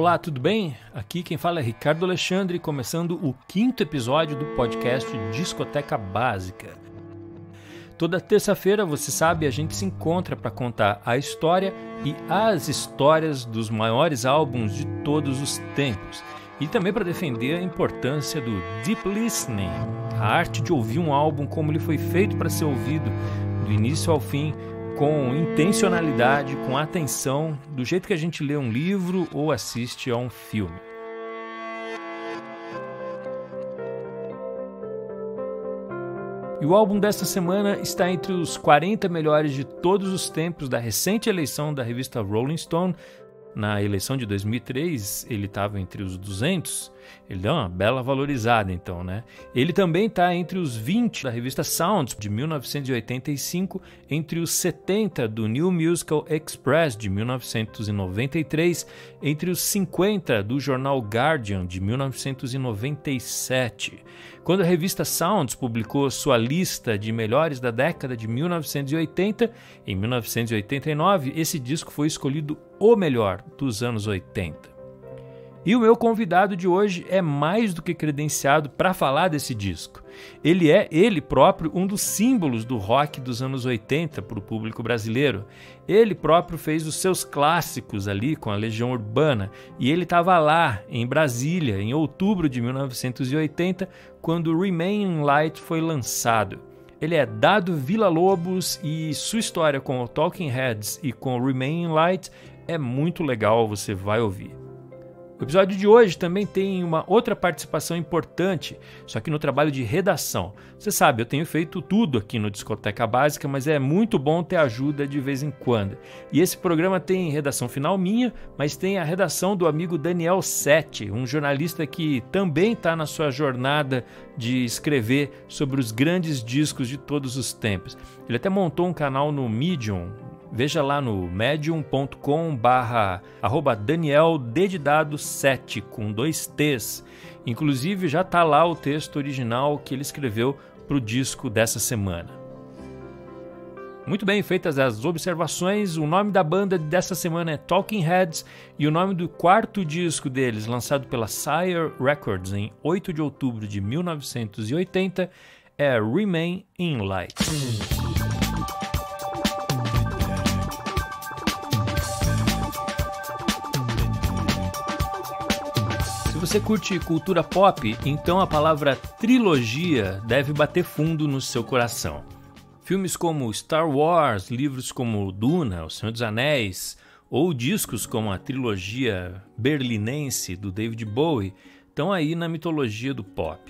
Olá, tudo bem? Aqui quem fala é Ricardo Alexandre, começando o 5º episódio do podcast Discoteca Básica. Toda terça-feira, você sabe, a gente se encontra para contar a história e as histórias dos maiores álbuns de todos os tempos. E também para defender a importância do deep listening, a arte de ouvir um álbum como ele foi feito para ser ouvido, do início ao fim, com intencionalidade, com atenção, do jeito que a gente lê um livro ou assiste a um filme. E o álbum desta semana está entre os 40 melhores de todos os tempos da recente eleição da revista Rolling Stone. Na eleição de 2003, ele estava entre os 200, ele deu uma bela valorizada então, né? Ele também está entre os 20 da revista Sounds, de 1985, entre os 70 do New Musical Express, de 1993, entre os 50 do jornal Guardian, de 1997. Quando a revista Sounds publicou sua lista de melhores da década de 1980, em 1989, esse disco foi escolhido o melhor dos anos 80. E o meu convidado de hoje é mais do que credenciado para falar desse disco. Ele é, ele próprio, um dos símbolos do rock dos anos 80 para o público brasileiro. Ele próprio fez os seus clássicos ali com a Legião Urbana, e ele estava lá, em Brasília, em outubro de 1980, quando Remain in Light foi lançado. Ele é Dado Villa-Lobos, e sua história com o Talking Heads e com Remain in Light é muito legal, você vai ouvir. O episódio de hoje também tem uma outra participação importante, só que no trabalho de redação. Você sabe, eu tenho feito tudo aqui no Discoteca Básica, mas é muito bom ter ajuda de vez em quando. E esse programa tem redação final minha, mas tem a redação do amigo Daniel Sete, um jornalista que também está na sua jornada de escrever sobre os grandes discos de todos os tempos. Ele até montou um canal no Medium. Veja lá no medium.com/@daniel7 com 2 T's. Inclusive já está lá o texto original que ele escreveu para o disco dessa semana. Muito bem, feitas as observações, o nome da banda dessa semana é Talking Heads e o nome do quarto disco deles, lançado pela Sire Records em 8 de outubro de 1980, é Remain in Light. Se você curte cultura pop, então a palavra trilogia deve bater fundo no seu coração. Filmes como Star Wars, livros como Duna, O Senhor dos Anéis, ou discos como a trilogia berlinense do David Bowie, estão aí na mitologia do pop.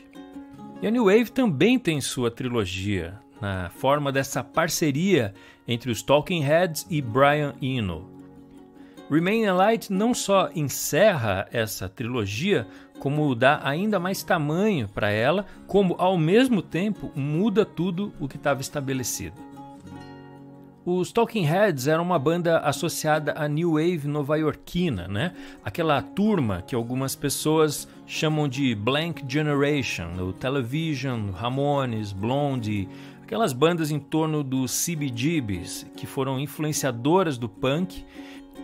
E a New Wave também tem sua trilogia, na forma dessa parceria entre os Talking Heads e Brian Eno. Remain in Light não só encerra essa trilogia, como dá ainda mais tamanho para ela, como ao mesmo tempo muda tudo o que estava estabelecido. Os Talking Heads eram uma banda associada à New Wave nova-iorquina, né? Aquela turma que algumas pessoas chamam de Blank Generation, o Television, Ramones, Blondie, aquelas bandas em torno dos CBGBs, que foram influenciadoras do punk.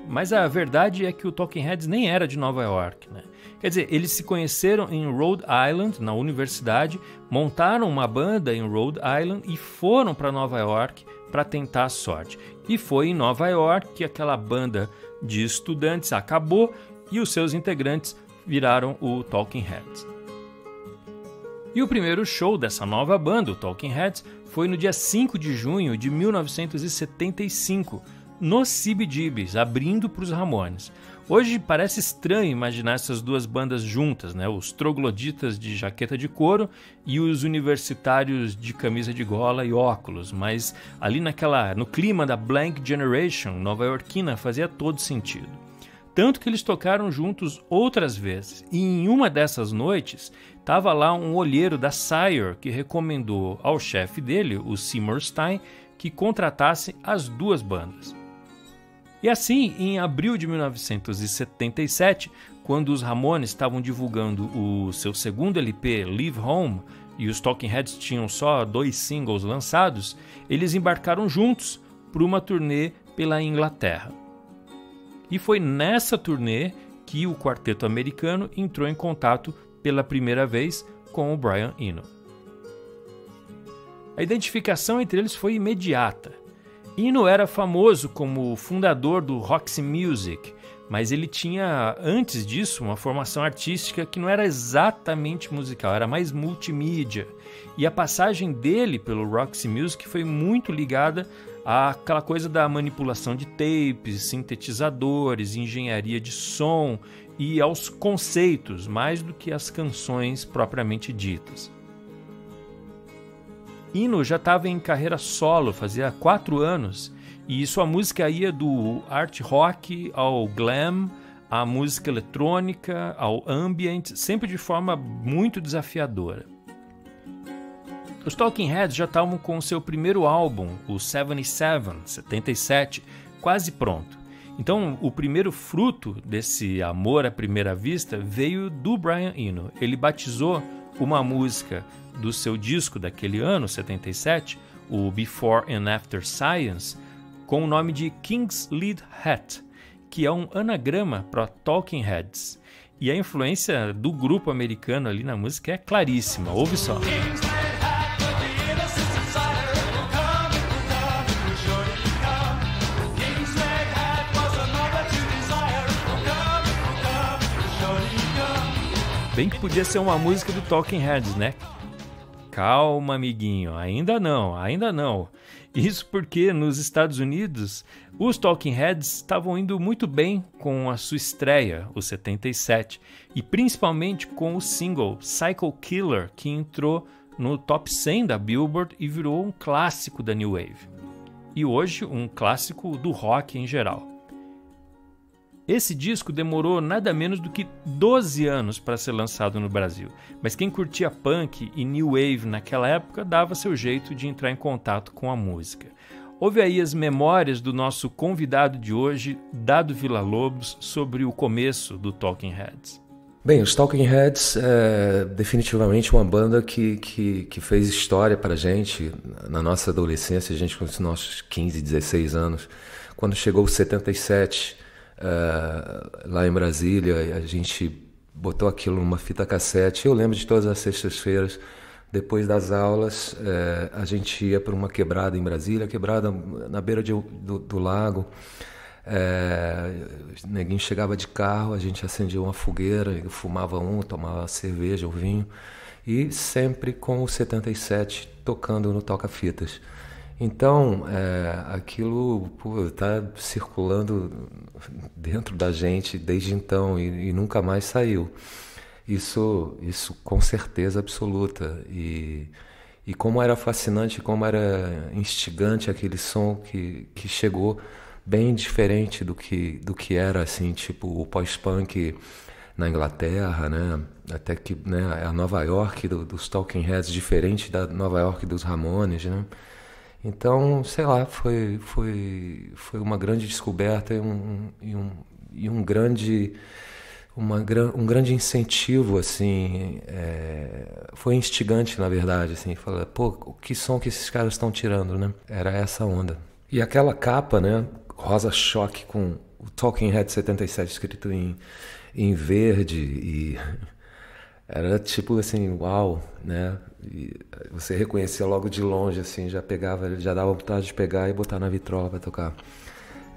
Mas a verdade é que o Talking Heads nem era de Nova York, né? Quer dizer, eles se conheceram em Rhode Island, na universidade, montaram uma banda em Rhode Island e foram para Nova York para tentar a sorte. E foi em Nova York que aquela banda de estudantes acabou e os seus integrantes viraram o Talking Heads. E o primeiro show dessa nova banda, o Talking Heads, foi no dia 5 de junho de 1975, nos CBGBs, abrindo para os Ramones. Hoje parece estranho imaginar essas duas bandas juntas, né? Os trogloditas de jaqueta de couro e os universitários de camisa de gola e óculos, mas ali no clima da Blank Generation nova-iorquina fazia todo sentido. Tanto que eles tocaram juntos outras vezes, e em uma dessas noites estava lá um olheiro da Sire que recomendou ao chefe dele, o Seymour Stein, que contratasse as duas bandas. E assim, em abril de 1977, quando os Ramones estavam divulgando o seu segundo LP, Leave Home, e os Talking Heads tinham só 2 singles lançados, eles embarcaram juntos para uma turnê pela Inglaterra. E foi nessa turnê que o quarteto americano entrou em contato pela primeira vez com o Brian Eno. A identificação entre eles foi imediata. Eno era famoso como fundador do Roxy Music, mas ele tinha, antes disso, uma formação artística que não era exatamente musical, era mais multimídia. E a passagem dele pelo Roxy Music foi muito ligada àquela coisa da manipulação de tapes, sintetizadores, engenharia de som e aos conceitos, mais do que às canções propriamente ditas. Eno já estava em carreira solo, fazia 4 anos, e sua música ia do art rock ao glam, à música eletrônica, ao ambient, sempre de forma muito desafiadora. Os Talking Heads já estavam com seu primeiro álbum, o 77, quase pronto. Então, o primeiro fruto desse amor à primeira vista veio do Brian Eno. Ele batizou uma música do seu disco daquele ano, 77, o Before and After Science, com o nome de King's Lead Hat, que é um anagrama para Talking Heads. E a influência do grupo americano ali na música é claríssima, ouve só. Bem que podia ser uma música do Talking Heads, né? Calma, amiguinho, ainda não, ainda não. Isso porque nos Estados Unidos, os Talking Heads estavam indo muito bem com a sua estreia, o 77, e principalmente com o single Psycho Killer, que entrou no top 100 da Billboard e virou um clássico da New Wave. E hoje, um clássico do rock em geral. Esse disco demorou nada menos do que 12 anos para ser lançado no Brasil, mas quem curtia punk e new wave naquela época dava seu jeito de entrar em contato com a música. Ouve aí as memórias do nosso convidado de hoje, Dado Villa-Lobos, sobre o começo do Talking Heads. Bem, os Talking Heads é definitivamente uma banda que fez história para a gente. Na nossa adolescência, a gente com os nossos 15, 16 anos, quando chegou o 77... lá em Brasília, a gente botou aquilo numa fita cassete. Eu lembro de todas as sextas-feiras, depois das aulas, a gente ia para uma quebrada em Brasília, quebrada na beira do lago. O neguinho chegava de carro, a gente acendia uma fogueira, fumava tomava cerveja, um vinho, e sempre com o 77 tocando no toca-fitas. Então, aquilo está circulando dentro da gente desde então e nunca mais saiu. Isso com certeza absoluta. E como era fascinante, como era instigante aquele som que chegou bem diferente do que era, assim, tipo o pós-punk na Inglaterra, né? Até que, né, a Nova York dos Talking Heads, diferente da Nova York dos Ramones, né? Então, sei lá, foi uma grande descoberta e um grande incentivo, assim, foi instigante, na verdade, assim, falar, pô, que som que esses caras estão tirando, né? Era essa onda. E aquela capa, né, rosa choque com o Talking Heads 77 escrito em verde e... Era tipo assim, uau, né? E você reconhecia logo de longe, assim, já pegava, já dava vontade de pegar e botar na vitrola para tocar.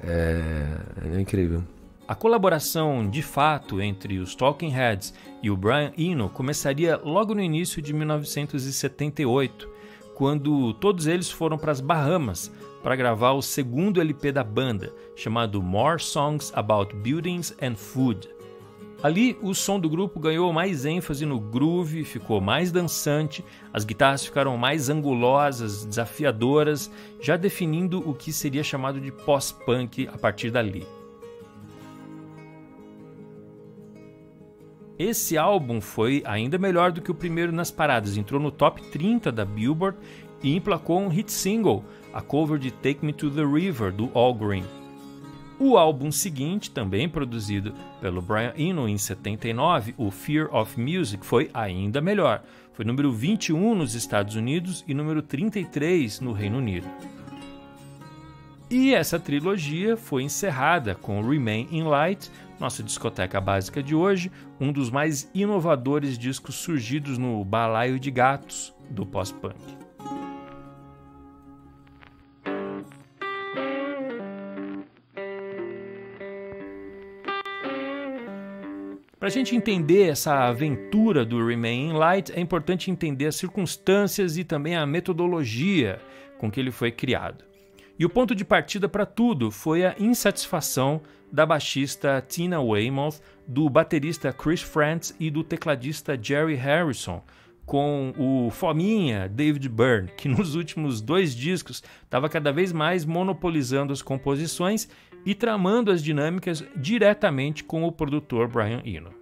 É incrível. A colaboração, de fato, entre os Talking Heads e o Brian Eno começaria logo no início de 1978, quando todos eles foram para as Bahamas para gravar o segundo LP da banda, chamado More Songs About Buildings and Food. Ali, o som do grupo ganhou mais ênfase no groove, ficou mais dançante, as guitarras ficaram mais angulosas, desafiadoras, já definindo o que seria chamado de pós-punk a partir dali. Esse álbum foi ainda melhor do que o primeiro nas paradas, entrou no top 30 da Billboard e emplacou um hit single, a cover de Take Me To The River, do All Green. O álbum seguinte, também produzido pelo Brian Eno em 79, o Fear of Music, foi ainda melhor. Foi número 21 nos Estados Unidos e número 33 no Reino Unido. E essa trilogia foi encerrada com Remain in Light, Nossa discoteca básica de hoje, um dos mais inovadores discos surgidos no balaio de gatos do pós-punk. Para a gente entender essa aventura do Remain in Light, é importante entender as circunstâncias e também a metodologia com que ele foi criado. E o ponto de partida para tudo foi a insatisfação da baixista Tina Weymouth, do baterista Chris Frantz e do tecladista Jerry Harrison, com o fominha David Byrne, que nos últimos 2 discos estava cada vez mais monopolizando as composições e tramando as dinâmicas diretamente com o produtor Brian Eno.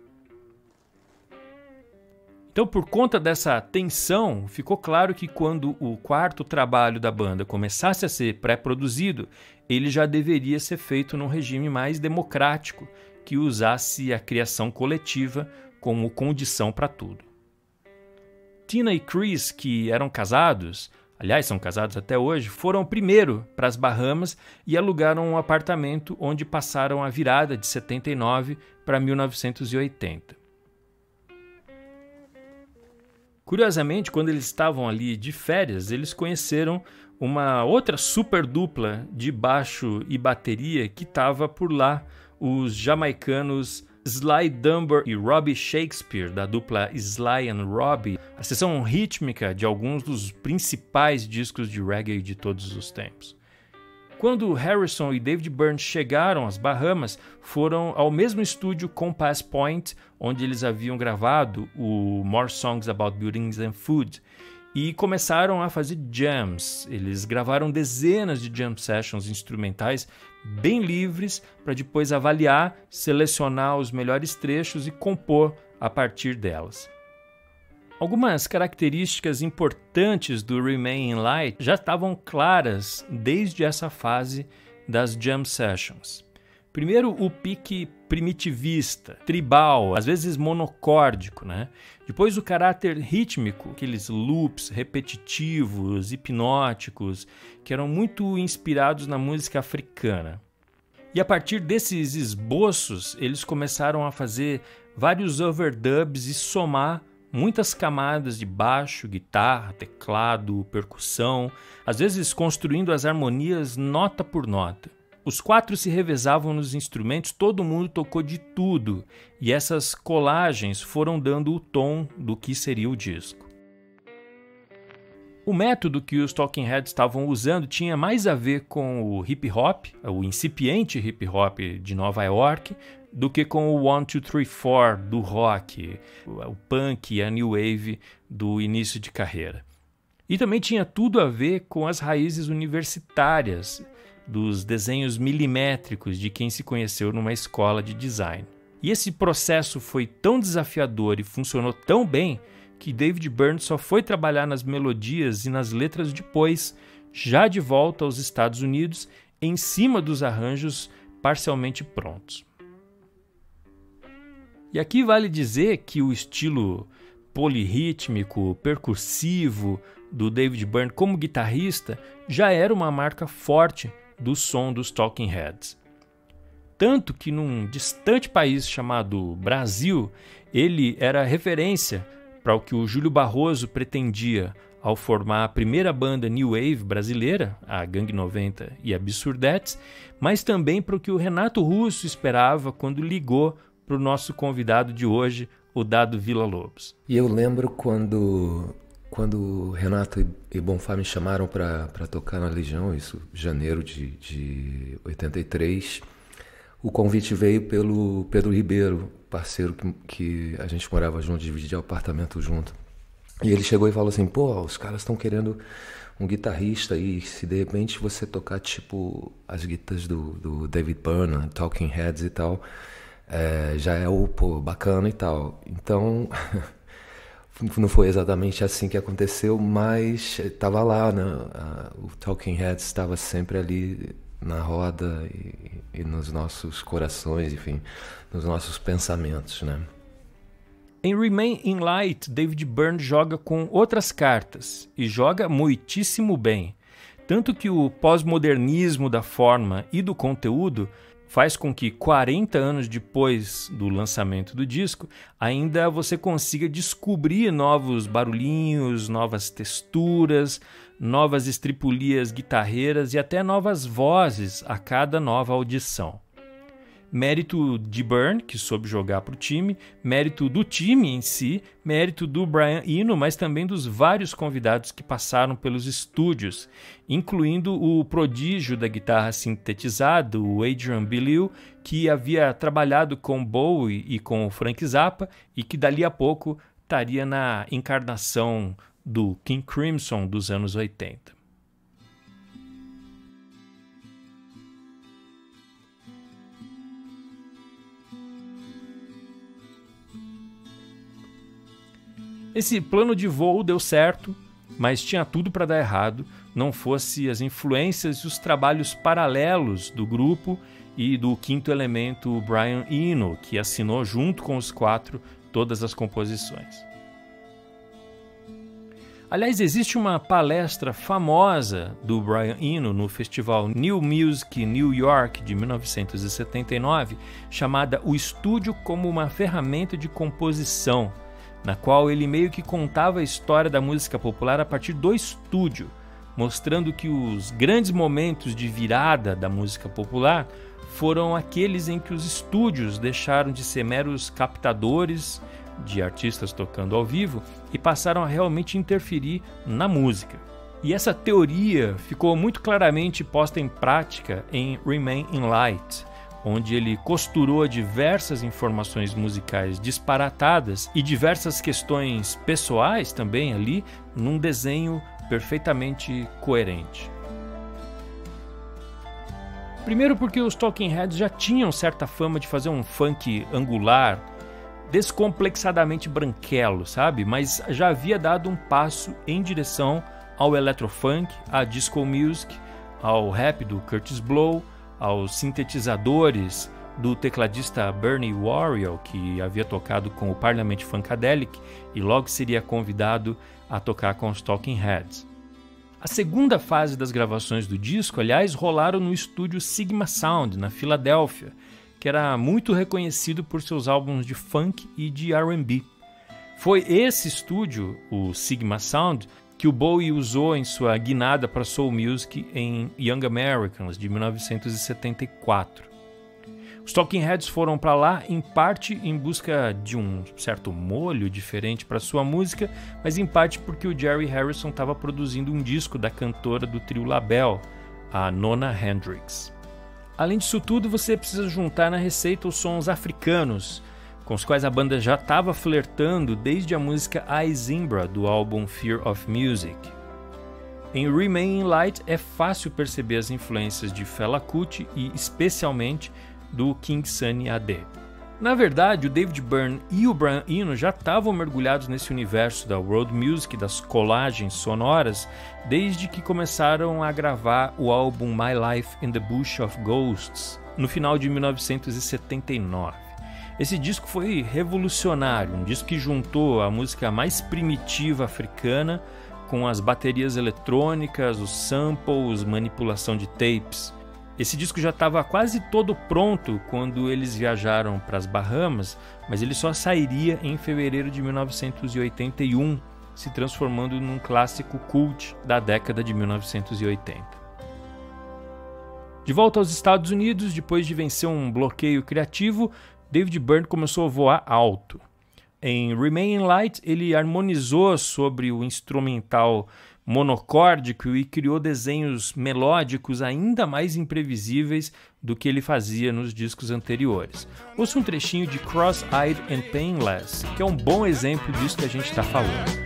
Então, por conta dessa tensão, ficou claro que quando o quarto trabalho da banda começasse a ser pré-produzido, ele já deveria ser feito num regime mais democrático, que usasse a criação coletiva como condição para tudo. Tina e Chris, que eram casados, aliás, são casados até hoje, foram primeiro para as Bahamas e alugaram um apartamento onde passaram a virada de 79 para 1980. Curiosamente, quando eles estavam ali de férias, eles conheceram uma outra super dupla de baixo e bateria que estava por lá, os jamaicanos Sly Dunbar e Robbie Shakespeare, da dupla Sly and Robbie, a seção rítmica de alguns dos principais discos de reggae de todos os tempos. Quando Harrison e David Byrne chegaram às Bahamas, foram ao mesmo estúdio Compass Point, onde eles haviam gravado o More Songs About Buildings and Food, e começaram a fazer jams. Eles gravaram dezenas de jam sessions instrumentais bem livres para depois avaliar, selecionar os melhores trechos e compor a partir delas. Algumas características importantes do Remain in Light já estavam claras desde essa fase das jam sessions. Primeiro, o pique primitivista, tribal, às vezes monocórdico, né? Depois o caráter rítmico, aqueles loops repetitivos, hipnóticos, que eram muito inspirados na música africana. E a partir desses esboços, eles começaram a fazer vários overdubs e somar muitas camadas de baixo, guitarra, teclado, percussão, às vezes construindo as harmonias nota por nota. Os 4 se revezavam nos instrumentos, todo mundo tocou de tudo, e essas colagens foram dando o tom do que seria o disco. O método que os Talking Heads estavam usando tinha mais a ver com o hip-hop, o incipiente hip-hop de Nova York, do que com o 1, 2, 3, 4 do rock, o punk e a new wave do início de carreira. E também tinha tudo a ver com as raízes universitárias, dos desenhos milimétricos de quem se conheceu numa escola de design. E esse processo foi tão desafiador e funcionou tão bem que David Byrne só foi trabalhar nas melodias e nas letras depois, já de volta aos Estados Unidos, em cima dos arranjos parcialmente prontos. E aqui vale dizer que o estilo polirrítmico, percussivo do David Byrne como guitarrista já era uma marca forte do som dos Talking Heads. Tanto que num distante país chamado Brasil, ele era referência para o que o Júlio Barroso pretendia ao formar a primeira banda New Wave brasileira, a Gangue 90 e Absurdetes, mas também para o que o Renato Russo esperava quando ligou para o nosso convidado de hoje, o Dado Villa-Lobos. E eu lembro quando Renato e Bonfá me chamaram para tocar na Legião, isso em janeiro de 83, o convite veio pelo Pedro Ribeiro, parceiro que a gente morava junto, dividia apartamento junto. E ele chegou e falou assim, pô, os caras estão querendo um guitarrista e se de repente você tocar tipo as guitarras do David Byrne, Talking Heads e tal, já é o pô, bacana e tal. Então... Não foi exatamente assim que aconteceu, mas estava lá, né? O Talking Heads estava sempre ali na roda e nos nossos corações, enfim, nos nossos pensamentos, né? Em Remain in Light, David Byrne joga com outras cartas e joga muitíssimo bem. Tanto que o pós-modernismo da forma e do conteúdo faz com que 40 anos depois do lançamento do disco, ainda você consiga descobrir novos barulhinhos, novas texturas, novas estripulias guitarreiras e até novas vozes a cada nova audição. Mérito de Byrne, que soube jogar para o time, mérito do time em si, mérito do Brian Eno, mas também dos vários convidados que passaram pelos estúdios, incluindo o prodígio da guitarra sintetizada, o Adrian Belew, que havia trabalhado com Bowie e com o Frank Zappa e que dali a pouco estaria na encarnação do King Crimson dos anos 80. Esse plano de voo deu certo, mas tinha tudo para dar errado, não fosse as influências e os trabalhos paralelos do grupo e do quinto elemento Brian Eno, que assinou junto com os quatro todas as composições. Aliás, existe uma palestra famosa do Brian Eno no festival New Music New York de 1979, chamada O Estúdio como uma Ferramenta de Composição, na qual ele meio que contava a história da música popular a partir do estúdio, mostrando que os grandes momentos de virada da música popular foram aqueles em que os estúdios deixaram de ser meros captadores de artistas tocando ao vivo e passaram a realmente interferir na música. E essa teoria ficou muito claramente posta em prática em Remain in Light, onde ele costurou diversas informações musicais disparatadas e diversas questões pessoais também ali, num desenho perfeitamente coerente. Primeiro porque os Talking Heads já tinham certa fama de fazer um funk angular, descomplexadamente branquelo, sabe? Mas já havia dado um passo em direção ao electrofunk, à disco music, ao rap do Curtis Blow, aos sintetizadores do tecladista Bernie Worrell, que havia tocado com o Parliament Funkadelic e logo seria convidado a tocar com os Talking Heads. A segunda fase das gravações do disco, aliás, rolaram no estúdio Sigma Sound, na Filadélfia, que era muito reconhecido por seus álbuns de funk e de R&B. Foi esse estúdio, o Sigma Sound, que o Bowie usou em sua guinada para soul music em Young Americans, de 1974. Os Talking Heads foram para lá, em parte em busca de um certo molho diferente para sua música, mas em parte porque o Jerry Harrison estava produzindo um disco da cantora do trio Label, a Nona Hendrix. Além disso tudo, você precisa juntar na receita os sons africanos, com os quais a banda já estava flertando desde a música I Zimbra, do álbum Fear of Music. Em Remain in Light é fácil perceber as influências de Fela Kuti e especialmente do King Sunny AD. Na verdade, o David Byrne e o Brian Eno já estavam mergulhados nesse universo da world music, das colagens sonoras, desde que começaram a gravar o álbum My Life in the Bush of Ghosts, no final de 1979. Esse disco foi revolucionário, um disco que juntou a música mais primitiva africana com as baterias eletrônicas, os samples, manipulação de tapes. Esse disco já estava quase todo pronto quando eles viajaram para as Bahamas, mas ele só sairia em fevereiro de 1981, se transformando num clássico cult da década de 1980. De volta aos Estados Unidos, depois de vencer um bloqueio criativo, David Byrne começou a voar alto. Em Remain in Light, ele harmonizou sobre o instrumental monocórdico e criou desenhos melódicos ainda mais imprevisíveis do que ele fazia nos discos anteriores. Ouça um trechinho de Cross-Eyed and Painless, que é um bom exemplo disso que a gente está falando.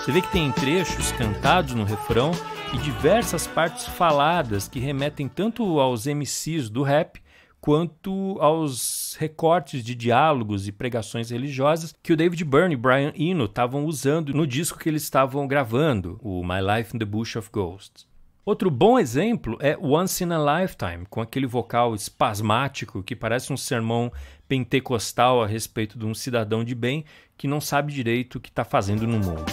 Você vê que tem trechos cantados no refrão e diversas partes faladas que remetem tanto aos MCs do rap quanto aos alguns recortes de diálogos e pregações religiosas que o David Byrne e Brian Eno estavam usando no disco que eles estavam gravando, o My Life in the Bush of Ghosts. Outro bom exemplo é Once in a Lifetime, com aquele vocal espasmático que parece um sermão pentecostal a respeito de um cidadão de bem que não sabe direito o que está fazendo no mundo.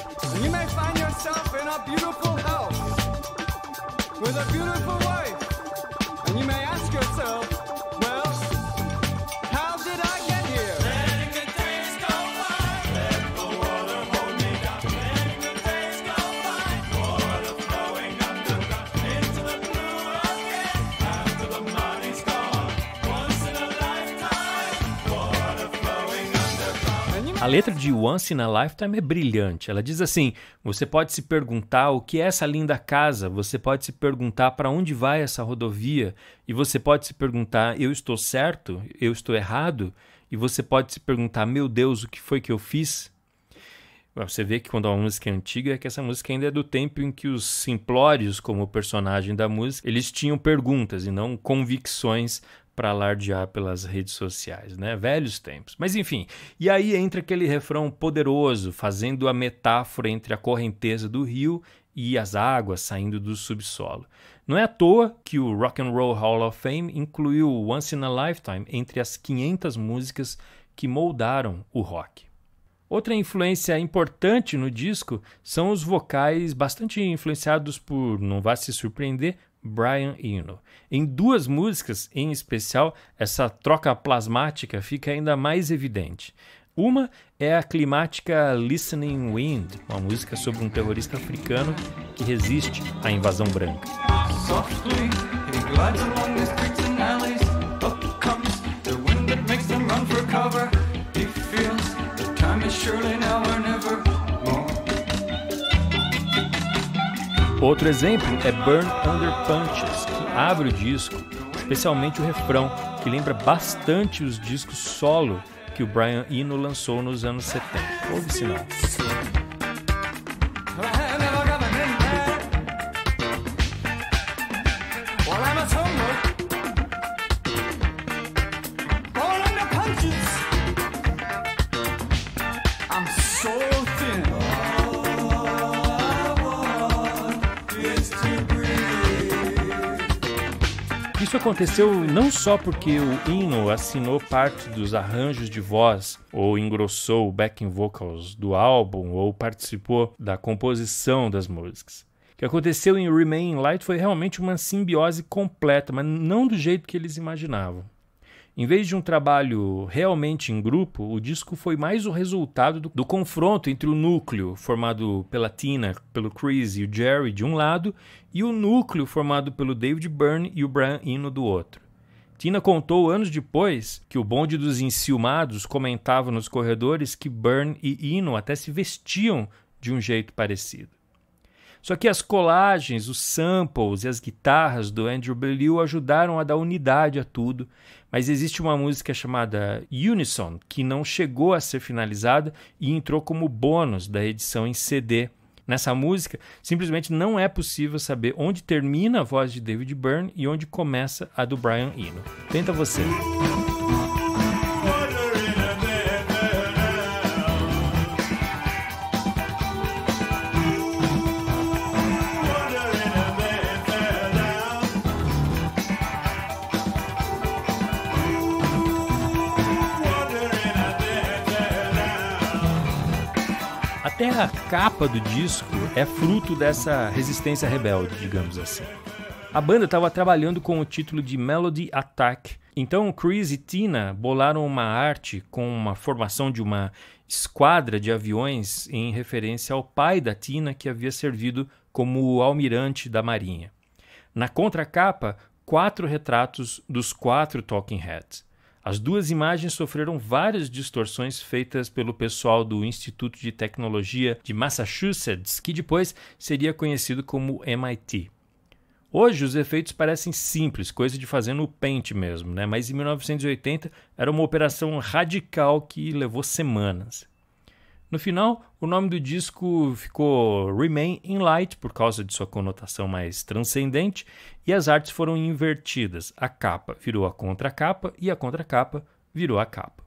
A letra de Once in a Lifetime é brilhante. Ela diz assim: você pode se perguntar o que é essa linda casa, você pode se perguntar para onde vai essa rodovia, e você pode se perguntar, eu estou certo? Eu estou errado? E você pode se perguntar, meu Deus, o que foi que eu fiz? Você vê que quando a música é antiga, é que essa música ainda é do tempo em que os simplórios, como o personagem da música, eles tinham perguntas e não convicções para alardear pelas redes sociais, né? Velhos tempos. Mas enfim, e aí entra aquele refrão poderoso, fazendo a metáfora entre a correnteza do rio e as águas saindo do subsolo. Não é à toa que o Rock and Roll Hall of Fame incluiu Once in a Lifetime entre as 500 músicas que moldaram o rock. Outra influência importante no disco são os vocais bastante influenciados por, não vai se surpreender, Brian Eno. Em duas músicas, em especial, essa troca plasmática fica ainda mais evidente. Uma é a climática Listening Wind, uma música sobre um terrorista africano que resiste à invasão branca. Outro exemplo é Burn Under Punches, que abre o disco, especialmente o refrão, que lembra bastante os discos solo que o Brian Eno lançou nos anos 70. Ouve-se não. Isso aconteceu não só porque o Eno assinou parte dos arranjos de voz, ou engrossou o backing vocals do álbum, ou participou da composição das músicas. O que aconteceu em Remain in Light foi realmente uma simbiose completa, mas não do jeito que eles imaginavam. Em vez de um trabalho realmente em grupo, o disco foi mais o resultado do confronto entre o núcleo formado pela Tina, pelo Chris e o Jerry de um lado, e o núcleo formado pelo David Byrne e o Brian Eno do outro. Tina contou anos depois que o bonde dos enciumados comentava nos corredores que Byrne e Eno até se vestiam de um jeito parecido. Só que as colagens, os samples e as guitarras do Adrian Belew ajudaram a dar unidade a tudo, mas existe uma música chamada Unison, que não chegou a ser finalizada e entrou como bônus da edição em CD. Nessa música, simplesmente não é possível saber onde termina a voz de David Byrne e onde começa a do Brian Eno. Tenta você! Até a capa do disco é fruto dessa resistência rebelde, digamos assim. A banda estava trabalhando com o título de Melody Attack, então Chris e Tina bolaram uma arte com uma formação de uma esquadra de aviões em referência ao pai da Tina, que havia servido como almirante da Marinha. Na contracapa, 4 retratos dos 4 Talking Heads. As duas imagens sofreram várias distorções feitas pelo pessoal do Instituto de Tecnologia de Massachusetts, que depois seria conhecido como MIT. Hoje os efeitos parecem simples, coisa de fazer no Paint mesmo, né? Mas em 1980 era uma operação radical que levou semanas. No final, o nome do disco ficou Remain in Light, por causa de sua conotação mais transcendente, e as artes foram invertidas. A capa virou a contracapa e a contracapa virou a capa.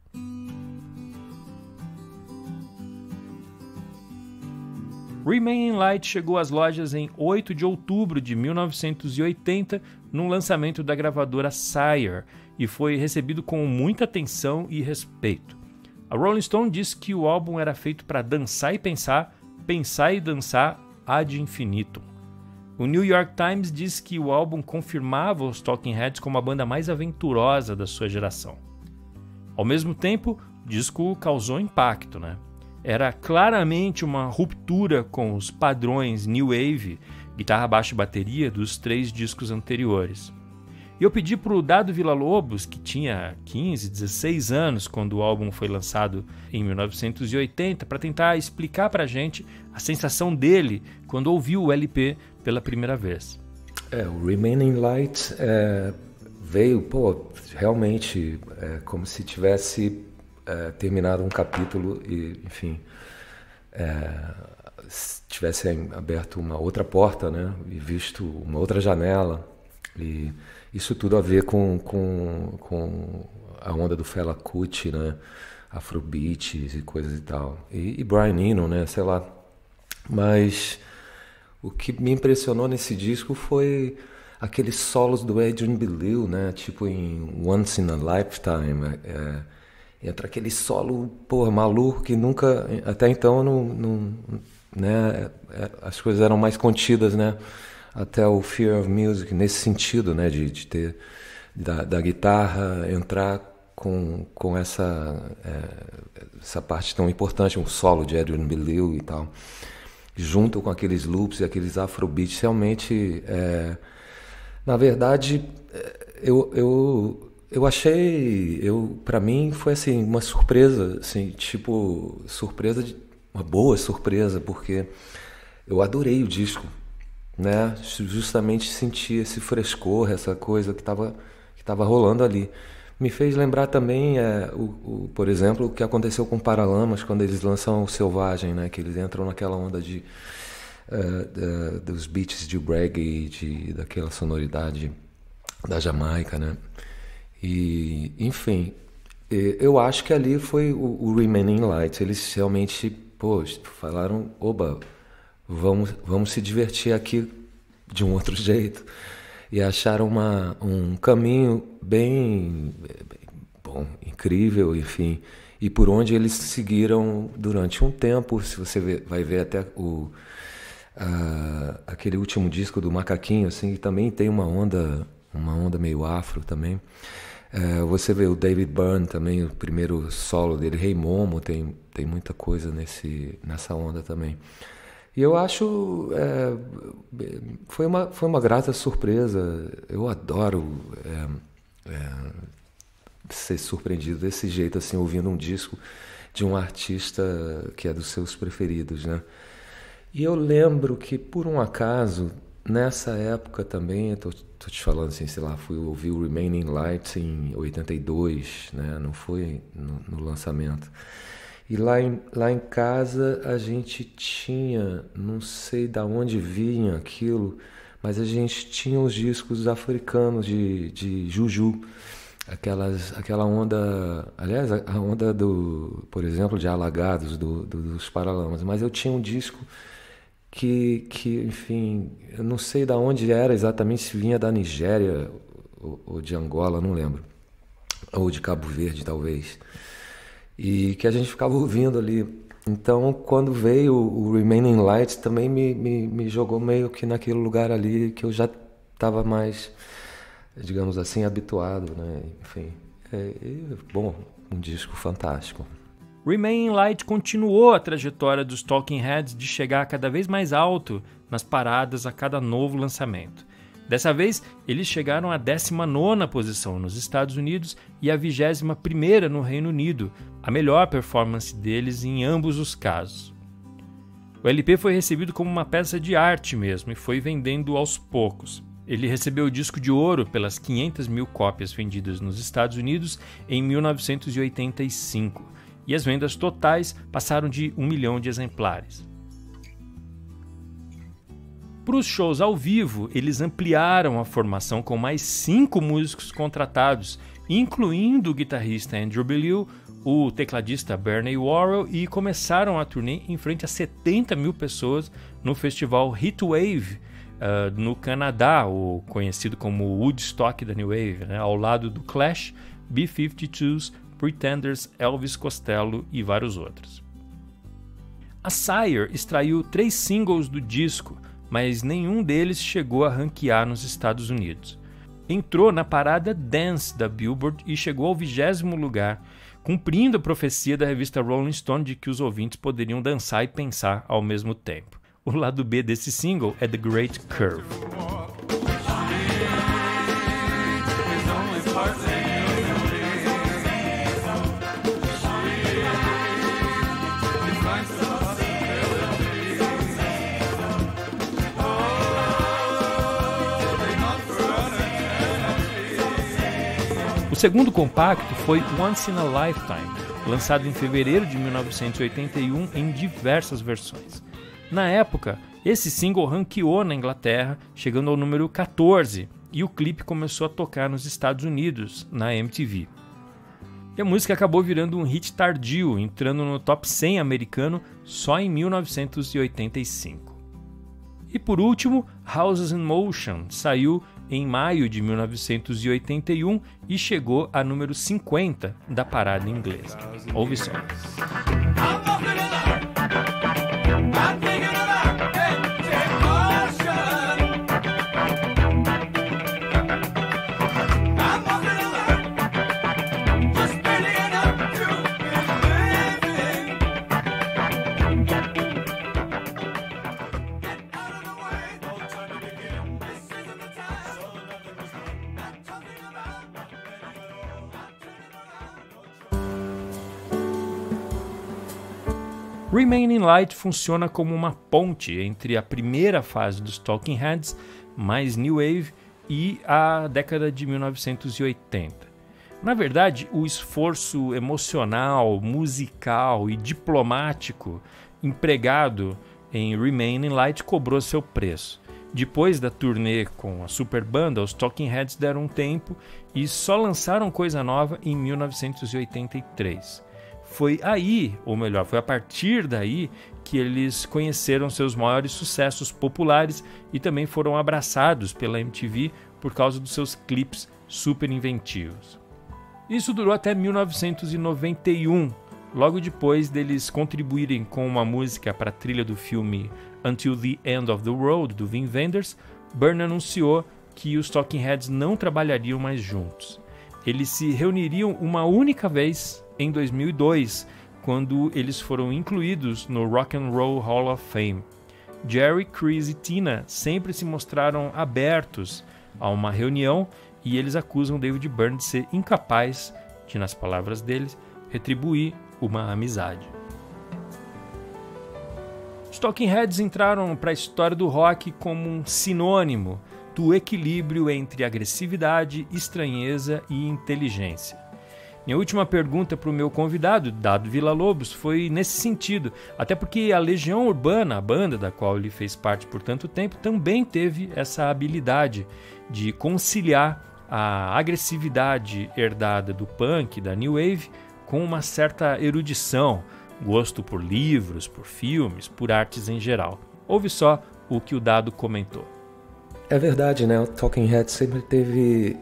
Remain in Light chegou às lojas em 8 de outubro de 1980, num lançamento da gravadora Sire, e foi recebido com muita atenção e respeito. A Rolling Stone disse que o álbum era feito para dançar e pensar, pensar e dançar ad infinitum. O New York Times disse que o álbum confirmava os Talking Heads como a banda mais aventurosa da sua geração. Ao mesmo tempo, o disco causou impacto, né? Era claramente uma ruptura com os padrões New Wave, guitarra, baixo e bateria dos 3 discos anteriores. E eu pedi para o Dado Villa-Lobos, que tinha 15, 16 anos quando o álbum foi lançado em 1980, para tentar explicar para a gente a sensação dele quando ouviu o LP pela primeira vez. O Remain in Light veio realmente como se tivesse... terminar um capítulo e, enfim, tivesse aberto uma outra porta, né? E visto uma outra janela. E isso tudo a ver com a onda do Fela Kuti, né? Afrobeat e coisas e tal. E Brian Eno, né? Sei lá. Mas o que me impressionou nesse disco foi aqueles solos do Adrian Belew, né? Tipo em Once in a Lifetime. Entra aquele solo, maluco, que nunca... Até então, né, as coisas eram mais contidas, né? Até o Fear of Music, nesse sentido, né? De ter... Da guitarra entrar com essa parte tão importante, um solo de Adrian Belew e tal. Junto com aqueles loops e aqueles afrobeats, realmente... na verdade, eu achei, para mim foi assim uma surpresa, assim, tipo surpresa uma boa surpresa, porque eu adorei o disco, né? Justamente senti esse frescor, essa coisa que estava rolando ali. Me fez lembrar também, por exemplo, o que aconteceu com Paralamas quando eles lançam o Selvagem, né? Que eles entram naquela onda dos beats de reggae, daquela sonoridade da Jamaica, né? E, enfim, eu acho que ali foi o Remain in Light. Eles realmente, falaram, oba, vamos se divertir aqui de um outro jeito. E acharam um caminho bem bom, incrível, enfim. E por onde eles seguiram durante um tempo, se você vai ver até aquele último disco do Macaquinho, assim, que também tem uma onda meio afro também. Você vê o David Byrne também, o primeiro solo dele, Hey Momo, tem muita coisa nessa onda também. E eu acho... foi uma grata surpresa. Eu adoro ser surpreendido desse jeito, assim, ouvindo um disco de um artista que é dos seus preferidos, né? E eu lembro que, por um acaso, nessa época também, eu tô te falando assim, sei lá, fui ouvir o Remain in Light em 82, né? Não foi no lançamento. E lá em casa a gente tinha, não sei de onde vinha aquilo, mas a gente tinha os discos africanos de Juju, aquela onda, aliás, a onda do, por exemplo, de Alagados, dos Paralamas. Mas eu tinha um disco que, enfim, eu não sei de onde era exatamente, se vinha da Nigéria ou de Angola, não lembro, ou de Cabo Verde, talvez, e que a gente ficava ouvindo ali. Então, quando veio o Remain in Light, também me jogou meio que naquele lugar ali que eu já estava mais, digamos assim, habituado, né? Enfim, um disco fantástico. Remain in Light continuou a trajetória dos Talking Heads de chegar cada vez mais alto nas paradas a cada novo lançamento. Dessa vez, eles chegaram à 19ª posição nos Estados Unidos e à 21ª no Reino Unido, a melhor performance deles em ambos os casos. O LP foi recebido como uma peça de arte mesmo e foi vendendo aos poucos. Ele recebeu o disco de ouro pelas 500.000 cópias vendidas nos Estados Unidos em 1985. E as vendas totais passaram de 1 milhão de exemplares. Para os shows ao vivo, eles ampliaram a formação com mais 5 músicos contratados incluindo o guitarrista Adrian Belew, o tecladista Bernie Worrell, e começaram a turnê em frente a 70 mil pessoas no festival Heatwave, no Canadá, o conhecido como Woodstock da New Wave, né? Ao lado do Clash, B-52s, Pretenders, Elvis Costello e vários outros. A Sire extraiu 3 singles do disco, mas nenhum deles chegou a ranquear nos Estados Unidos. Entrou na parada Dance da Billboard e chegou ao 20º lugar, cumprindo a profecia da revista Rolling Stone de que os ouvintes poderiam dançar e pensar ao mesmo tempo. O lado B desse single é The Great Curve. O segundo compacto foi Once in a Lifetime, lançado em fevereiro de 1981 em diversas versões. Na época, esse single ranqueou na Inglaterra, chegando ao número 14, e o clipe começou a tocar nos Estados Unidos, na MTV. E a música acabou virando um hit tardio, entrando no top 100 americano só em 1985. E por último, Houses in Motion saiu em maio de 1981 e chegou a número 50 da parada inglesa. Ouve só. Remain in Light funciona como uma ponte entre a primeira fase dos Talking Heads, mais New Wave, e a década de 1980. Na verdade, o esforço emocional, musical e diplomático empregado em Remain in Light cobrou seu preço. Depois da turnê com a Superbanda, os Talking Heads deram um tempo e só lançaram coisa nova em 1983. Foi a partir daí que eles conheceram seus maiores sucessos populares e também foram abraçados pela MTV por causa dos seus clipes super inventivos. Isso durou até 1991, logo depois deles contribuírem com uma música para a trilha do filme Until the End of the Road, do Wim Wenders. Byrne anunciou que os Talking Heads não trabalhariam mais juntos. Eles se reuniriam uma única vez em 2002, quando eles foram incluídos no Rock and Roll Hall of Fame. Jerry, Chris e Tina sempre se mostraram abertos a uma reunião e eles acusam David Byrne de ser incapaz de, nas palavras deles, retribuir uma amizade. Os Talking Heads entraram para a história do rock como um sinônimo do equilíbrio entre agressividade, estranheza e inteligência. Minha última pergunta para o meu convidado, Dado Villa-Lobos, foi nesse sentido, até porque a Legião Urbana, a banda da qual ele fez parte por tanto tempo, também teve essa habilidade de conciliar a agressividade herdada do punk, da New Wave, com uma certa erudição, gosto por livros, por filmes, por artes em geral. Ouve só o que o Dado comentou. É verdade, né? O Talking Heads sempre teve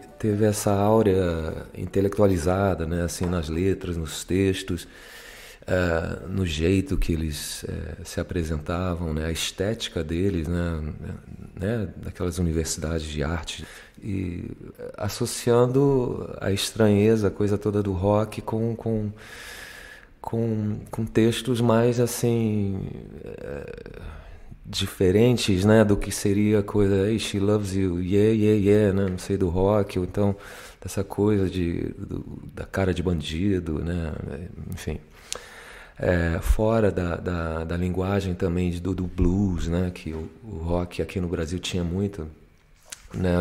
essa áurea intelectualizada, né? Assim, nas letras, nos textos, no jeito que eles se apresentavam, né? A estética deles, né? Daquelas universidades de arte, e associando a estranheza, a coisa toda do rock com textos mais assim diferentes, né, do que seria a coisa She Loves You, yeah, yeah, yeah, né, não sei, do rock, ou então dessa coisa da cara de bandido, né, enfim, fora da linguagem também do blues, né, que o rock aqui no Brasil tinha muito, né,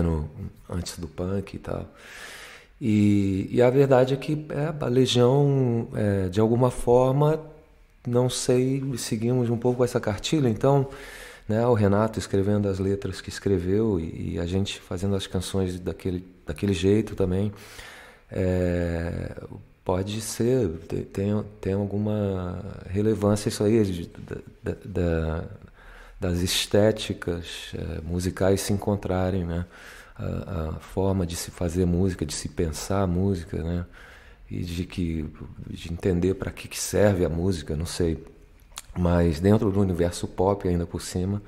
antes do punk e tal. E a verdade é que a Legião, de alguma forma, não sei, seguimos um pouco essa cartilha, então, né, o Renato escrevendo as letras que escreveu e a gente fazendo as canções daquele jeito também, pode ser, tem alguma relevância isso aí das estéticas musicais se encontrarem, né? A forma de se fazer música, de se pensar a música, né? E de entender para que serve a música, não sei. Mas dentro do universo pop, ainda por cima,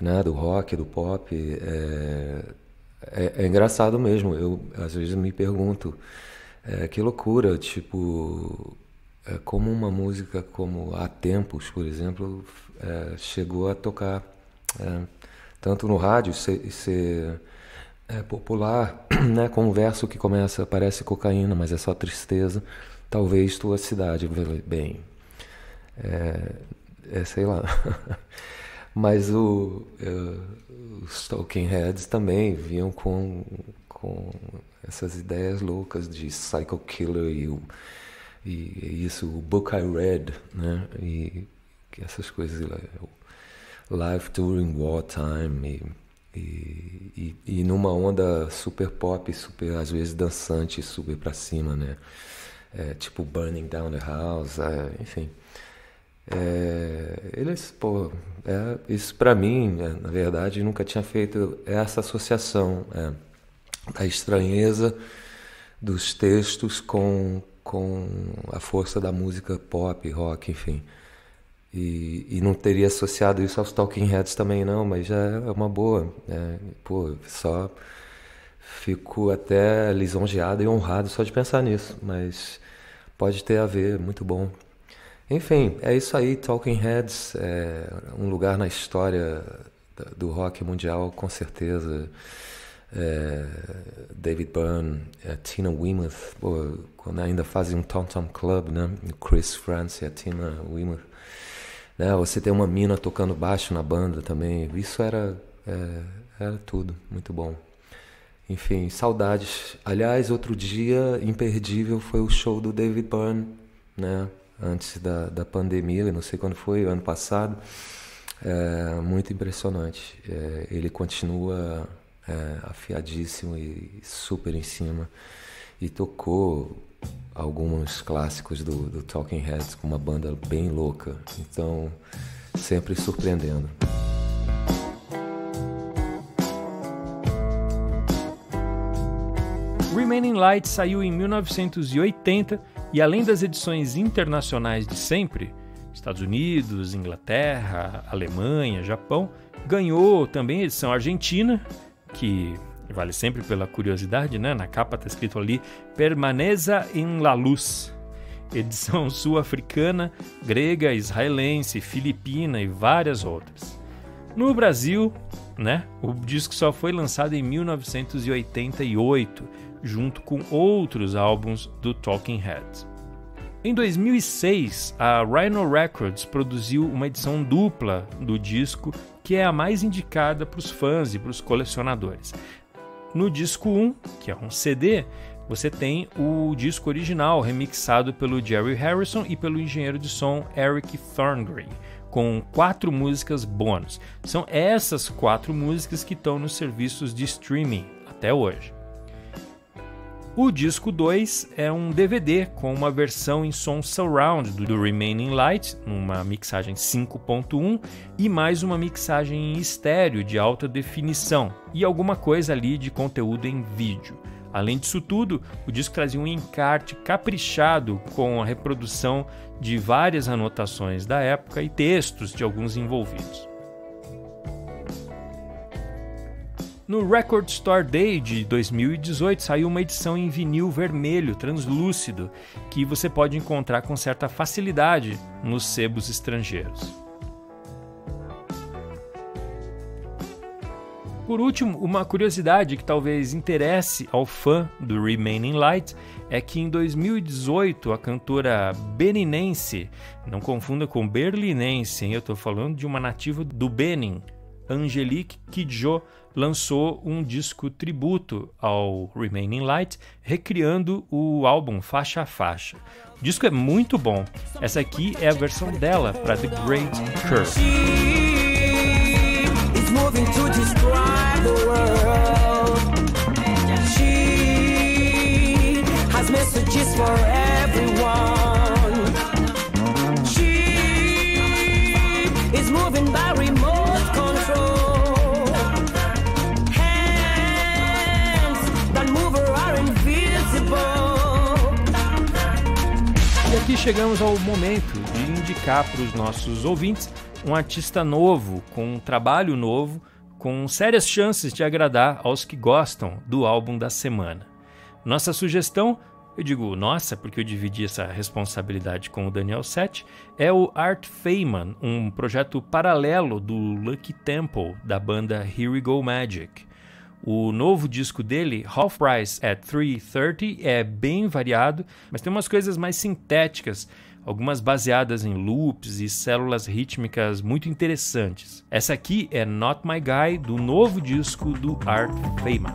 né? Do rock, do pop, é engraçado mesmo. Eu às vezes me pergunto, que loucura, tipo, como uma música como Há Tempos, por exemplo, chegou a tocar tanto no rádio, ser popular, né? Com um verso que começa, parece cocaína, mas é só tristeza, talvez tua cidade, bem, sei lá. Mas os Talking Heads também vinham com essas ideias loucas de Psycho Killer e isso, o Book I Read, né? E essas coisas, Life During Wartime, e numa onda super pop, super, às vezes dançante, super pra cima, né? Tipo Burning Down the House, enfim. Eles, pô, isso pra mim, na verdade, nunca tinha feito essa associação da estranheza dos textos com a força da música pop, rock, enfim. E não teria associado isso aos Talking Heads também, não, mas já é uma boa, né? Pô, só fico até lisonjeado e honrado só de pensar nisso, mas pode ter a ver, muito bom. Enfim, é isso aí, Talking Heads, um lugar na história do rock mundial, com certeza. David Byrne, Tina Weymouth, pô, quando ainda fazem um Tom Tom Club, né? Chris France e a Tina Weymouth, né? Você tem uma mina tocando baixo na banda também, isso era tudo, muito bom. Enfim, saudades. Aliás, outro dia imperdível foi o show do David Byrne, né? Antes da pandemia, eu não sei quando foi, ano passado. Muito impressionante. Ele continua afiadíssimo e super em cima, e tocou alguns clássicos do Talking Heads com uma banda bem louca, então sempre surpreendendo. Remain in Light saiu em 1980 e, além das edições internacionais de sempre, Estados Unidos, Inglaterra, Alemanha, Japão, ganhou também a edição argentina, que vale sempre pela curiosidade, né? Na capa está escrito ali, Permaneza en la Luz. Edição sul-africana, grega, israelense, filipina e várias outras. No Brasil, né? O disco só foi lançado em 1988, junto com outros álbuns do Talking Heads. Em 2006, a Rhino Records produziu uma edição dupla do disco, que é a mais indicada para os fãs e para os colecionadores. No disco 1, que é um CD, você tem o disco original remixado pelo Jerry Harrison e pelo engenheiro de som Eric Thorngren, com 4 músicas bônus. São essas 4 músicas que estão nos serviços de streaming até hoje. O disco 2 é um DVD com uma versão em som surround do Remain in Light, numa mixagem 5.1, e mais uma mixagem em estéreo de alta definição, e alguma coisa ali de conteúdo em vídeo. Além disso tudo, o disco trazia um encarte caprichado com a reprodução de várias anotações da época e textos de alguns envolvidos. No Record Store Day de 2018 saiu uma edição em vinil vermelho translúcido, que você pode encontrar com certa facilidade nos sebos estrangeiros. Por último, uma curiosidade que talvez interesse ao fã do Remain in Light é que em 2018 a cantora beninense, não confunda com berlinense, hein? Eu estou falando de uma nativa do Benin, Angélique Kidjo, lançou um disco tributo ao Remain in Light, recriando o álbum faixa a faixa. O disco é muito bom. Essa aqui é a versão dela para The Great Curve. place for everyone. She is moving by remote control. Hands that move her are invisible. E aqui chegamos ao momento de indicar para os nossos ouvintes um artista novo, com um trabalho novo, com sérias chances de agradar aos que gostam do álbum da semana. Nossa sugestão, eu digo nossa porque eu dividi essa responsabilidade com o Daniel Sete, é o Art Feynman, um projeto paralelo do Lucky Temple, da banda Here We Go Magic. O novo disco dele, Half Price at 3:30, é bem variado, mas tem umas coisas mais sintéticas, algumas baseadas em loops e células rítmicas muito interessantes. Essa aqui é Not My Guy, do novo disco do Art Feynman.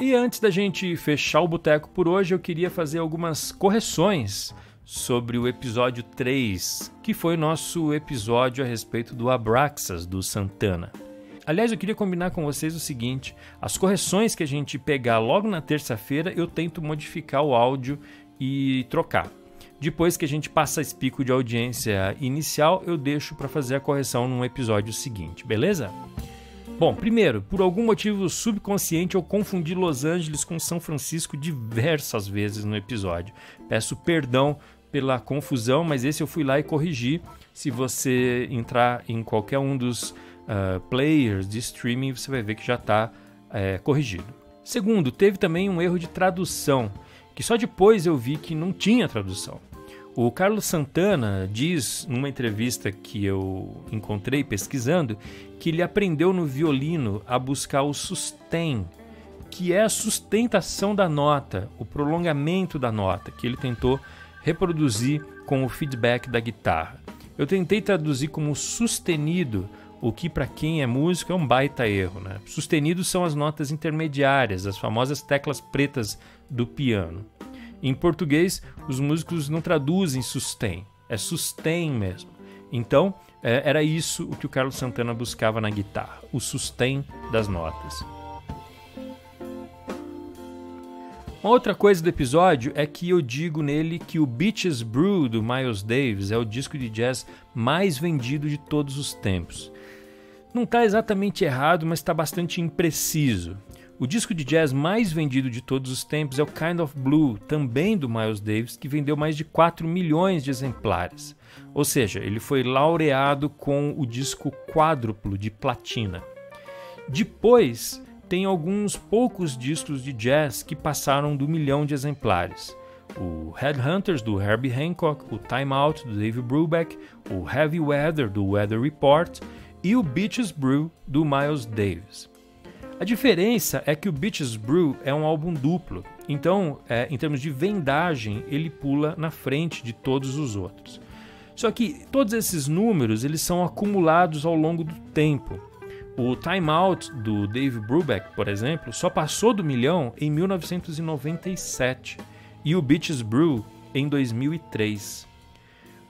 E antes da gente fechar o boteco por hoje, eu queria fazer algumas correções sobre o episódio 3, que foi o nosso episódio a respeito do Abraxas, do Santana. Aliás, eu queria combinar com vocês o seguinte: as correções que a gente pegar logo na terça-feira, eu tento modificar o áudio e trocar. Depois que a gente passa esse pico de audiência inicial, eu deixo para fazer a correção num episódio seguinte, beleza? Bom, primeiro, por algum motivo subconsciente eu confundi Los Angeles com São Francisco diversas vezes no episódio. Peço perdão pela confusão, mas esse eu fui lá e corrigi. Se você entrar em qualquer um dos players de streaming, você vai ver que já está corrigido. Segundo, teve também um erro de tradução, que só depois eu vi que não tinha tradução. O Carlos Santana diz, numa entrevista que eu encontrei pesquisando, que ele aprendeu no violino a buscar o sustain, que é a sustentação da nota, o prolongamento da nota, que ele tentou reproduzir com o feedback da guitarra. Eu tentei traduzir como sustenido, o que para quem é músico é um baita erro, né? Sustenidos são as notas intermediárias, as famosas teclas pretas do piano. Em português, os músicos não traduzem sustain, é sustain mesmo. Então, era isso o que o Carlos Santana buscava na guitarra, o sustain das notas. Uma outra coisa do episódio é que eu digo nele que o Beaches Brew, do Miles Davis, é o disco de jazz mais vendido de todos os tempos. Não está exatamente errado, mas está bastante impreciso. O disco de jazz mais vendido de todos os tempos é o Kind of Blue, também do Miles Davis, que vendeu mais de 4 milhões de exemplares. Ou seja, ele foi laureado com o disco quádruplo de platina. Depois, tem alguns poucos discos de jazz que passaram do 1 milhão de exemplares. O Headhunters, do Herbie Hancock, o Time Out, do Dave Brubeck, o Heavy Weather, do Weather Report, e o Beaches Brew, do Miles Davis. A diferença é que o Beaches Brew é um álbum duplo, então, em termos de vendagem, ele pula na frente de todos os outros. Só que todos esses números eles são acumulados ao longo do tempo. O Time Out, do Dave Brubeck, por exemplo, só passou do 1 milhão em 1997 e o Beaches Brew em 2003.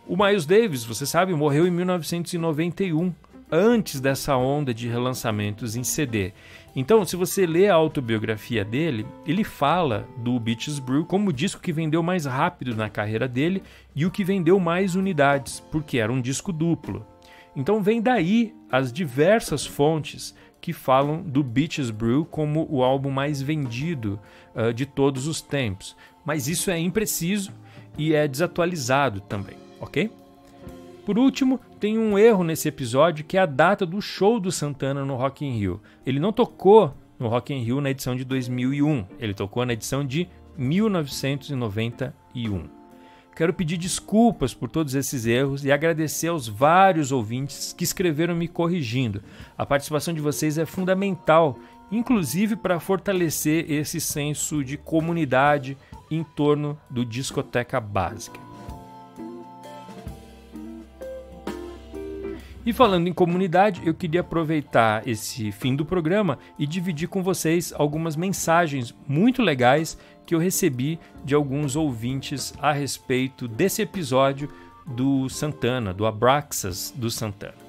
O Miles Davis, você sabe, morreu em 1991. Antes dessa onda de relançamentos em CD. Então, se você lê a autobiografia dele, ele fala do Beaches Brew como o disco que vendeu mais rápido na carreira dele e o que vendeu mais unidades, porque era um disco duplo. Então vem daí as diversas fontes que falam do Beaches Brew como o álbum mais vendido de todos os tempos. Mas isso é impreciso e é desatualizado também, ok? Por último, tem um erro nesse episódio que é a data do show do Santana no Rock in Rio. Ele não tocou no Rock in Rio na edição de 2001, ele tocou na edição de 1991. Quero pedir desculpas por todos esses erros e agradecer aos vários ouvintes que escreveram me corrigindo. A participação de vocês é fundamental, inclusive para fortalecer esse senso de comunidade em torno do Discoteca Básica. E falando em comunidade, eu queria aproveitar esse fim do programa e dividir com vocês algumas mensagens muito legais que eu recebi de alguns ouvintes a respeito desse episódio do Santana, do Abraxas do Santana.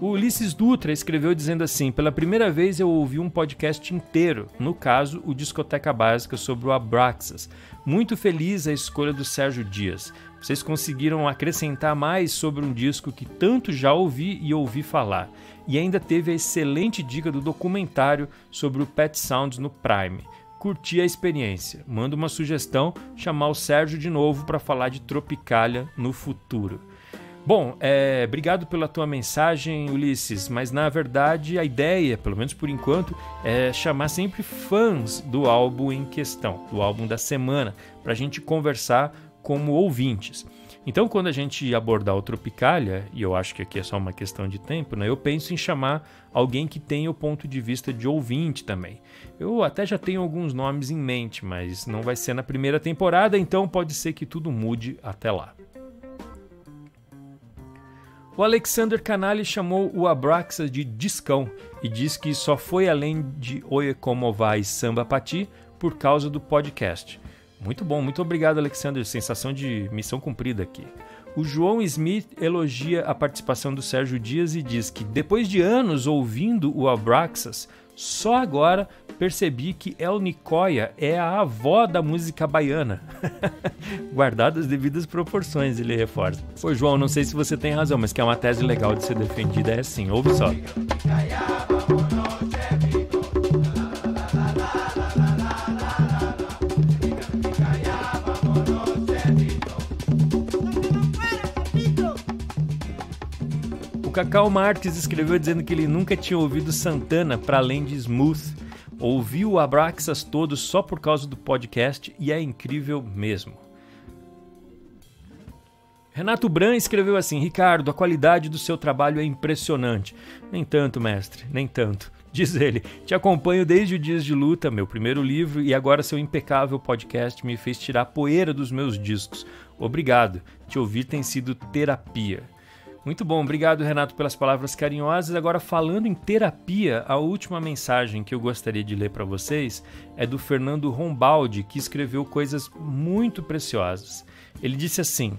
O Ulisses Dutra escreveu dizendo assim: pela primeira vez eu ouvi um podcast inteiro, no caso o Discoteca Básica, sobre o Abraxas. Muito feliz a escolha do Sérgio Dias. Vocês conseguiram acrescentar mais sobre um disco que tanto já ouvi e ouvi falar. E ainda teve a excelente dica do documentário sobre o Pet Sounds no Prime. Curti a experiência. Manda uma sugestão, chamar o Sérgio de novo para falar de Tropicália no futuro. Bom, obrigado pela tua mensagem, Ulisses, mas na verdade a ideia, pelo menos por enquanto, é chamar sempre fãs do álbum em questão, do álbum da semana, para a gente conversar como ouvintes. Então, quando a gente abordar o Tropicália, e eu acho que aqui é só uma questão de tempo, né, eu penso em chamar alguém que tenha o ponto de vista de ouvinte também. Eu até já tenho alguns nomes em mente, mas não vai ser na primeira temporada, então pode ser que tudo mude até lá. O Alexander Canali chamou o Abraxas de discão e diz que só foi além de Oye Como Vai Samba Pati por causa do podcast. Muito bom, muito obrigado, Alexander. Sensação de missão cumprida aqui. O João Smith elogia a participação do Sérgio Dias e diz que depois de anos ouvindo o Abraxas, só agora percebi que El Nicoya é a avó da música baiana. Guardado as devidas proporções, ele reforça. Pô, João, não sei se você tem razão, mas que é uma tese legal de ser defendida, é assim, ouve só. Cacau Marques escreveu dizendo que ele nunca tinha ouvido Santana para além de Smooth. Ouviu o Abraxas todo só por causa do podcast e é incrível mesmo. Renato Bran escreveu assim: Ricardo, a qualidade do seu trabalho é impressionante. Nem tanto, mestre, nem tanto. Diz ele, te acompanho desde o Dias de Luta, meu primeiro livro, e agora seu impecável podcast me fez tirar a poeira dos meus discos. Obrigado, te ouvir tem sido terapia. Muito bom, obrigado, Renato, pelas palavras carinhosas. Agora, falando em terapia, a última mensagem que eu gostaria de ler para vocês é do Fernando Rombaldi, que escreveu coisas muito preciosas. Ele disse assim: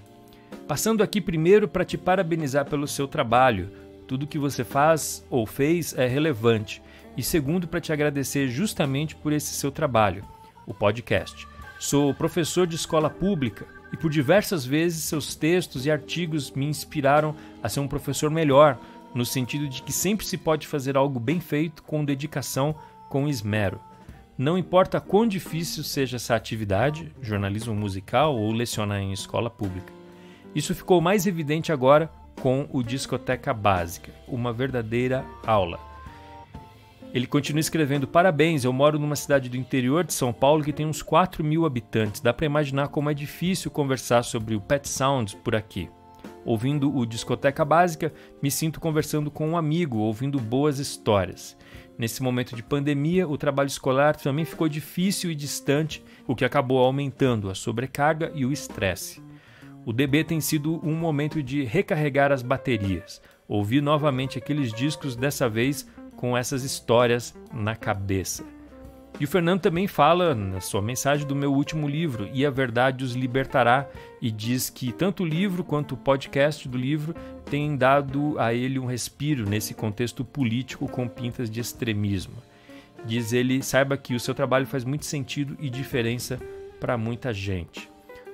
passando aqui primeiro para te parabenizar pelo seu trabalho. Tudo que você faz ou fez é relevante. E segundo, para te agradecer justamente por esse seu trabalho, o podcast. Sou professor de escola pública, e por diversas vezes seus textos e artigos me inspiraram a ser um professor melhor, no sentido de que sempre se pode fazer algo bem feito, com dedicação, com esmero. Não importa quão difícil seja essa atividade, jornalismo musical ou lecionar em escola pública. Isso ficou mais evidente agora com o Discoteca Básica, uma verdadeira aula. Ele continua escrevendo: parabéns, eu moro numa cidade do interior de São Paulo que tem uns 4 mil habitantes. Dá para imaginar como é difícil conversar sobre o Pet Sounds por aqui. Ouvindo o Discoteca Básica, me sinto conversando com um amigo, ouvindo boas histórias. Nesse momento de pandemia, o trabalho escolar também ficou difícil e distante, o que acabou aumentando a sobrecarga e o estresse. O DB tem sido um momento de recarregar as baterias. Ouvi novamente aqueles discos, dessa vez com essas histórias na cabeça. E o Fernando também fala na sua mensagem do meu último livro, E a Verdade os Libertará, e diz que tanto o livro quanto o podcast do livro têm dado a ele um respiro nesse contexto político com pintas de extremismo. Diz ele: saiba que o seu trabalho faz muito sentido e diferença para muita gente.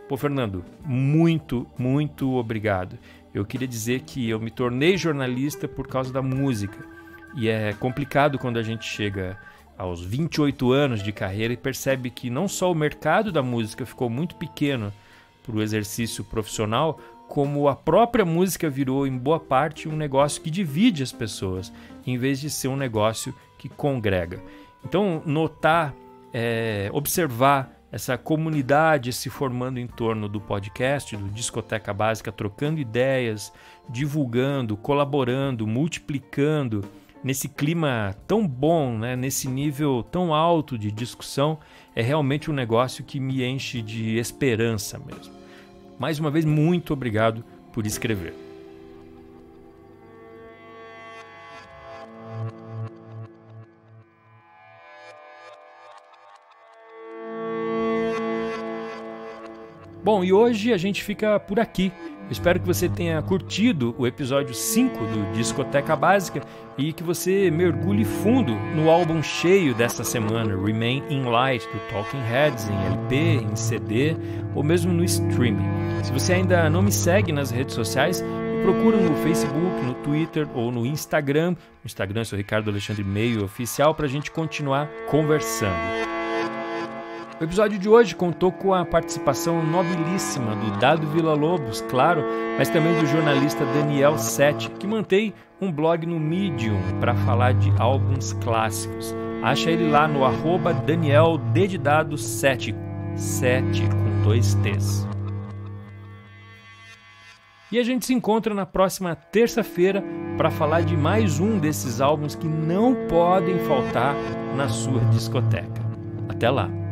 Pô, Fernando, muito, muito obrigado. Eu queria dizer que eu me tornei jornalista por causa da música. E é complicado quando a gente chega aos 28 anos de carreira e percebe que não só o mercado da música ficou muito pequeno para o exercício profissional, como a própria música virou, em boa parte, um negócio que divide as pessoas, em vez de ser um negócio que congrega. Então, notar, observar essa comunidade se formando em torno do podcast, do Discoteca Básica, trocando ideias, divulgando, colaborando, multiplicando, nesse clima tão bom, né? Nesse nível tão alto de discussão, é realmente um negócio que me enche de esperança mesmo. Mais uma vez, muito obrigado por escrever. Bom, e hoje a gente fica por aqui. Espero que você tenha curtido o episódio 5 do Discoteca Básica e que você mergulhe fundo no álbum cheio dessa semana, Remain in Light, do Talking Heads, em LP, em CD ou mesmo no streaming. Se você ainda não me segue nas redes sociais, me procura no Facebook, no Twitter ou no Instagram. O Instagram é o Ricardo Alexandre Meio Oficial, para a gente continuar conversando. O episódio de hoje contou com a participação nobilíssima do Dado Villa-Lobos, claro, mas também do jornalista Daniel Sete, que mantém um blog no Medium para falar de álbuns clássicos. Acha ele lá no @DanielDedidado7, 7 com 2 T's. E a gente se encontra na próxima terça-feira para falar de mais um desses álbuns que não podem faltar na sua discoteca. Até lá!